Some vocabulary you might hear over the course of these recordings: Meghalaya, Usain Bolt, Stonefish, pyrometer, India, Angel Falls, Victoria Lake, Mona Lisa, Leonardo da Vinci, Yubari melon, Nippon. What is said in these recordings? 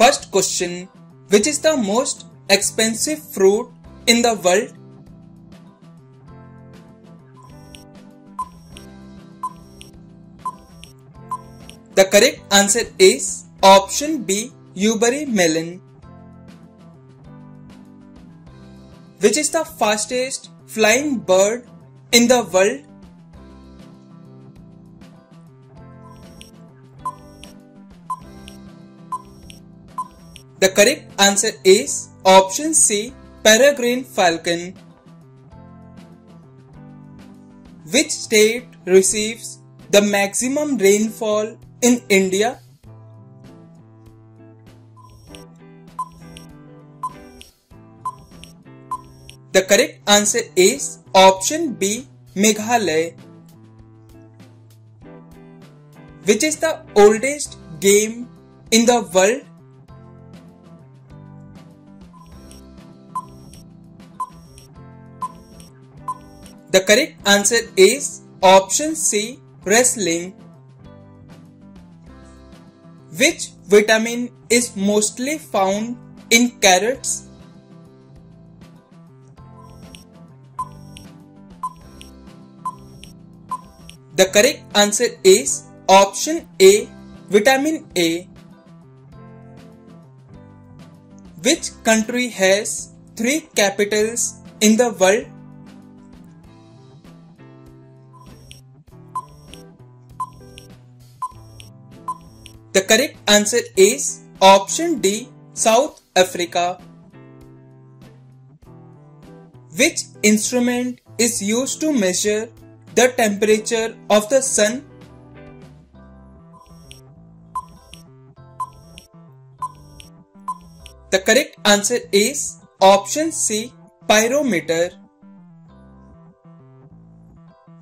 first question, which is the most expensive fruit in the world? The correct answer is option B, Yubari melon. Which is the fastest flying bird in the world? The correct answer is option C, peregrine falcon. Which state receives the maximum rainfall in India? The correct answer is option B, Meghalaya. Which is the oldest game in the world? The correct answer is option C, wrestling. Which vitamin is mostly found in carrots? The correct answer is option A, vitamin A. Which country has 3 capitals in the world? The correct answer is option D, South Africa. Which instrument is used to measure the temperature of the sun? The correct answer is option C, pyrometer.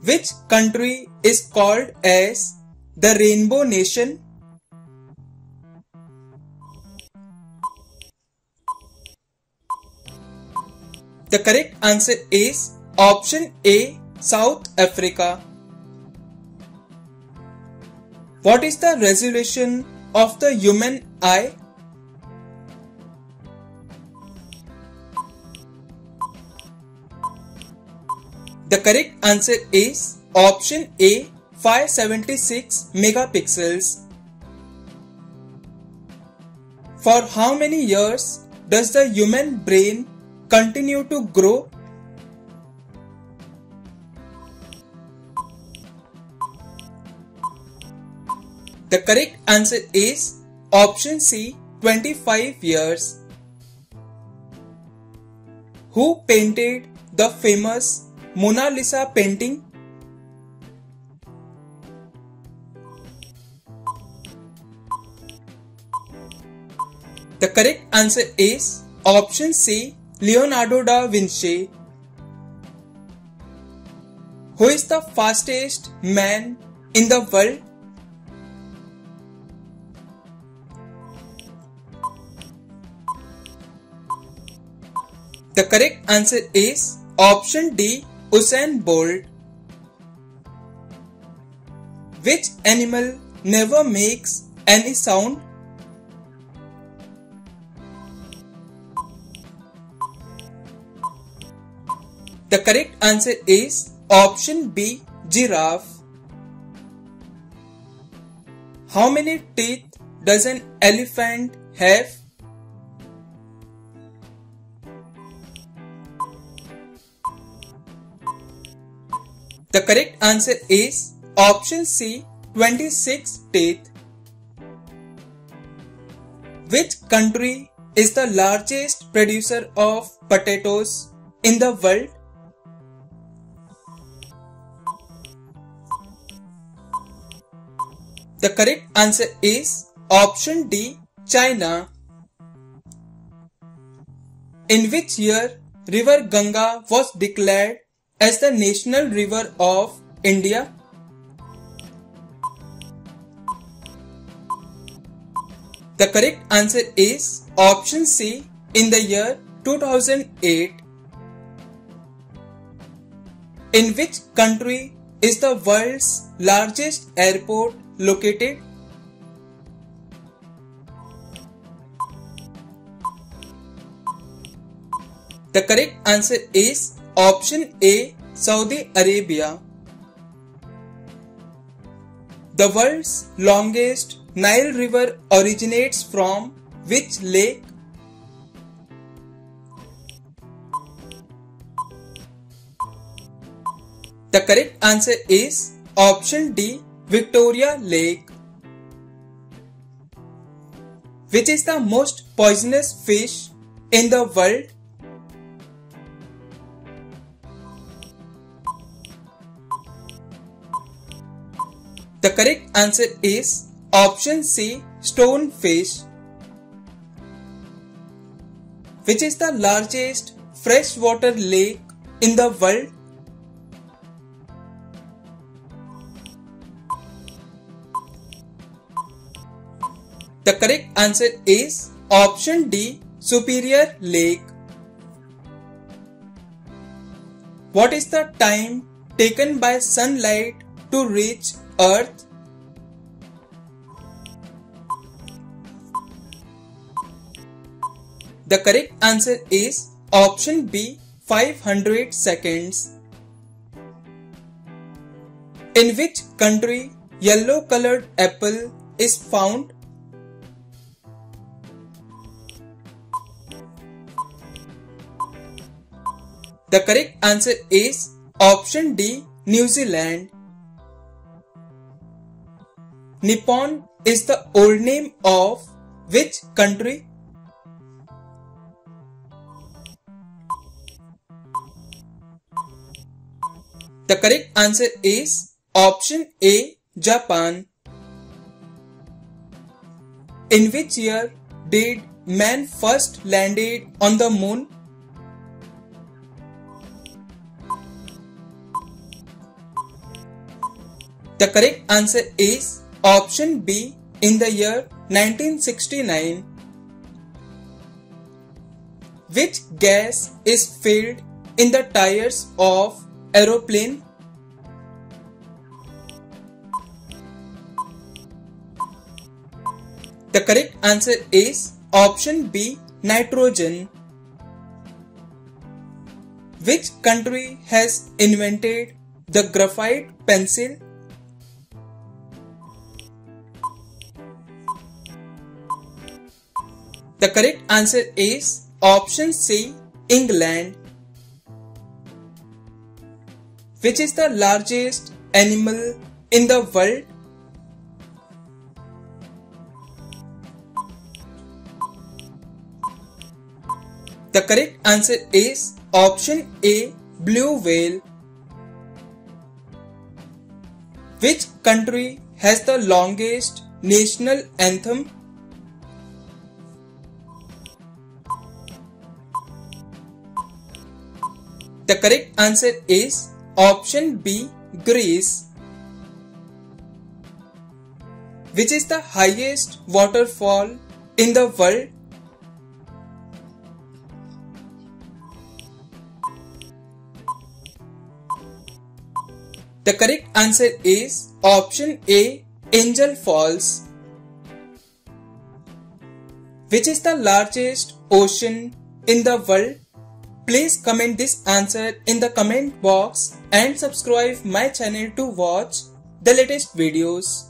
Which country is called as the Rainbow Nation? The correct answer is option A, South Africa. What is the resolution of the human eye? The correct answer is option A, 576 megapixels. For how many years does the human brain continue to grow? The correct answer is option C, 25 years. Who painted the famous Mona Lisa painting? The correct answer is option C, Leonardo da Vinci. Who is the fastest man in the world? The correct answer is option D, Usain Bolt. Which animal never makes any sound? The correct answer is option B, giraffe. How many teeth does an elephant have? The correct answer is option C, 26 teeth. Which country is the largest producer of potatoes in the world? The correct answer is option D, China. In which year river Ganga was declared as the national river of India? The correct answer is option C, in the year 2008. In which country is the world's largest airport located? The correct answer is option A, Saudi Arabia. The world's longest Nile River originates from which lake? The correct answer is option D, Victoria Lake. Which is the most poisonous fish in the world? The correct answer is option C, Stonefish. Which is the largest freshwater lake in the world? The correct answer is option D, Superior Lake. What is the time taken by sunlight to reach Earth? The correct answer is option B, 500 seconds. In which country yellow colored apple is found? The correct answer is option D, New Zealand. Nippon is the old name of which country? The correct answer is option A, Japan. In which year did man first landed on the moon? The correct answer is option B, in the year 1969. Which gas is filled in the tires of aeroplane? The correct answer is option B, nitrogen. Which country has invented the graphite pencil? The correct answer is option C, England. Which is the largest animal in the world? The correct answer is option A, blue whale. Which country has the longest national anthem? The correct answer is option B, Greece. Which is the highest waterfall in the world? The correct answer is option A, Angel Falls. Which is the largest ocean in the world? Please comment this answer in the comment box and subscribe my channel to watch the latest videos.